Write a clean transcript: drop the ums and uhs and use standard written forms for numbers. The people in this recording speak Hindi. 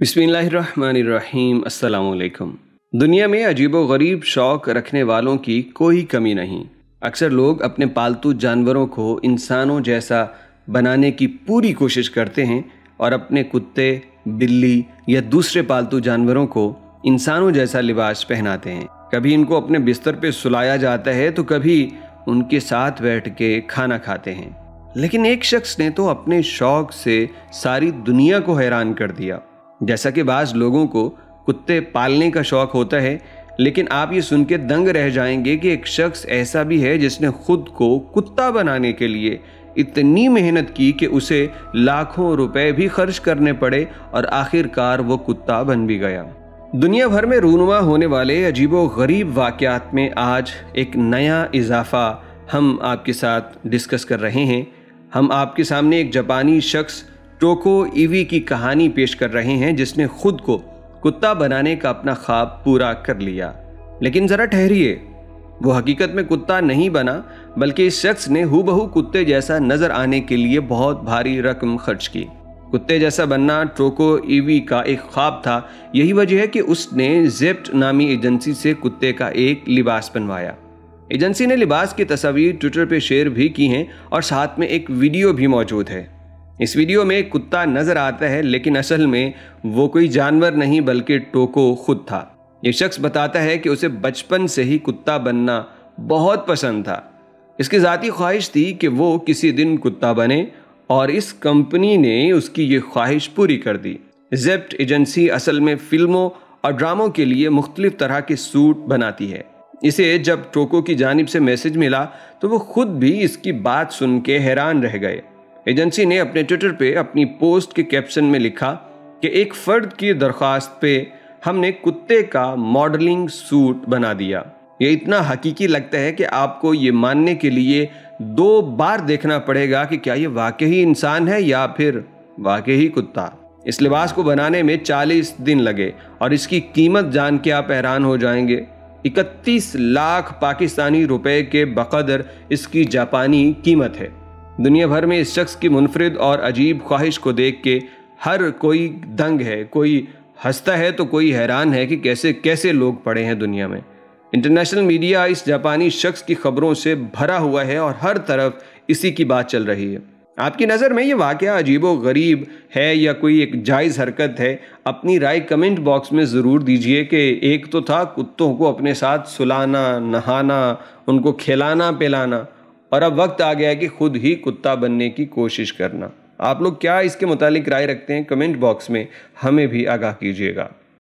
बिस्मिल्लाहिर्रहमानिर्रहीम। अस्सलामुअलैकुम। दुनिया में अजीबोगरीब शौक रखने वालों की कोई कमी नहीं। अक्सर लोग अपने पालतू जानवरों को इंसानों जैसा बनाने की पूरी कोशिश करते हैं और अपने कुत्ते, बिल्ली या दूसरे पालतू जानवरों को इंसानों जैसा लिबास पहनाते हैं। कभी इनको अपने बिस्तर पर सुलाया जाता है तो कभी उनके साथ बैठ के खाना खाते हैं। लेकिन एक शख्स ने तो अपने शौक से सारी दुनिया को हैरान कर दिया। जैसा कि बाज़ लोगों को कुत्ते पालने का शौक़ होता है, लेकिन आप ये सुन के दंग रह जाएंगे कि एक शख्स ऐसा भी है जिसने खुद को कुत्ता बनाने के लिए इतनी मेहनत की कि उसे लाखों रुपए भी खर्च करने पड़े और आखिरकार वो कुत्ता बन भी गया। दुनिया भर में रूनुमा होने वाले अजीबोगरीब वाक़यात में आज एक नया इजाफा हम आपके साथ डिस्कस कर रहे हैं। हम आपके सामने एक जापानी शख्स टोको ईवी की कहानी पेश कर रहे हैं, जिसने खुद को कुत्ता बनाने का अपना ख्वाब पूरा कर लिया। लेकिन ज़रा ठहरिए, वो हकीकत में कुत्ता नहीं बना, बल्कि इस शख्स ने हूबहू कुत्ते जैसा नज़र आने के लिए बहुत भारी रकम खर्च की। कुत्ते जैसा बनना टोको ईवी का एक ख्वाब था। यही वजह है कि उसने ज़ेप्पेट नामी एजेंसी से कुत्ते का एक लिबास बनवाया। एजेंसी ने लिबास की तस्वीर ट्विटर पर शेयर भी की हैं और साथ में एक वीडियो भी मौजूद है। इस वीडियो में कुत्ता नज़र आता है, लेकिन असल में वो कोई जानवर नहीं बल्कि टोको खुद था। ये शख्स बताता है कि उसे बचपन से ही कुत्ता बनना बहुत पसंद था। इसकी ज़ाती ख्वाहिश थी कि वो किसी दिन कुत्ता बने और इस कंपनी ने उसकी ये ख्वाहिश पूरी कर दी। ज़ेप्पेट एजेंसी असल में फ़िल्मों और ड्रामों के लिए मुख्तलिफ़ तरह के सूट बनाती है। इसे जब टोको की जानिब से मैसेज मिला तो वो खुद भी इसकी बात सुन के हैरान रह गए। एजेंसी ने अपने ट्विटर पे अपनी पोस्ट के कैप्शन में लिखा कि एक फ़र्द की दरख्वास्त पे हमने कुत्ते का मॉडलिंग सूट बना दिया। ये इतना हकीकी लगता है कि आपको ये मानने के लिए 2 बार देखना पड़ेगा कि क्या ये वाकई इंसान है या फिर वाकई कुत्ता। इस लिबास को बनाने में 40 दिन लगे और इसकी कीमत जान के आप हैरान हो जाएंगे। 31 लाख पाकिस्तानी रुपए के बकदर इसकी जापानी कीमत है। दुनिया भर में इस शख्स की मुनफरिद और अजीब ख्वाहिश को देख के हर कोई दंग है। कोई हंसता है तो कोई हैरान है कि कैसे कैसे लोग पड़े हैं दुनिया में। इंटरनेशनल मीडिया इस जापानी शख्स की खबरों से भरा हुआ है और हर तरफ इसी की बात चल रही है। आपकी नज़र में ये वाक़या अजीबोगरीब है या कोई एक जायज़ हरकत है? अपनी राय कमेंट बॉक्स में ज़रूर दीजिए कि एक तो था कुत्तों को अपने साथ सुलाना, नहाना, उनको खिलाना पिलाना, और अब वक्त आ गया है कि खुद ही कुत्ता बनने की कोशिश करना। आप लोग क्या इसके मुतालिक राय रखते हैं? कमेंट बॉक्स में हमें भी आगाह कीजिएगा।